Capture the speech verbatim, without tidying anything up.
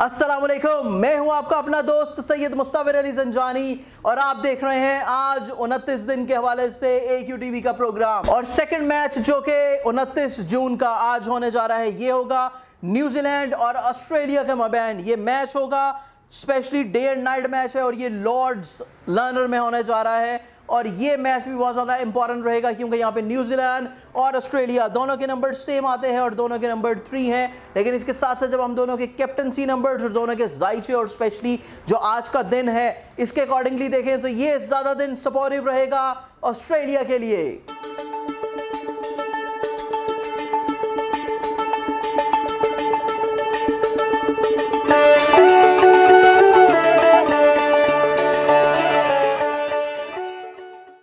अस्सलामुअलैकुम, मैं हूं आपका अपना दोस्त सैयद मुस्तफ़ा अली ज़ंजानी और आप देख रहे हैं आज उनतीस दिन के हवाले से ए क्यू टी वी का प्रोग्राम। और सेकंड मैच जो कि उनतीस जून का आज होने जा रहा है, ये होगा न्यूजीलैंड और ऑस्ट्रेलिया के मबैन। ये मैच होगा, specially day and night match है और ये लॉर्ड्स लर्नर में होने जा रहा है। और ये मैच भी बहुत ज़्यादा इंपॉर्टेंट रहेगा क्योंकि यहाँ पे न्यूजीलैंड और ऑस्ट्रेलिया दोनों के नंबर सेम आते हैं और दोनों के नंबर थ्री हैं, लेकिन इसके साथ साथ जब हम दोनों के कैप्टनसी नंबर्स और दोनों के जायचे और स्पेशली जो आज का दिन है इसके अकॉर्डिंगली देखें तो ये ज़्यादा दिन सपोर्टिव रहेगा ऑस्ट्रेलिया के लिए।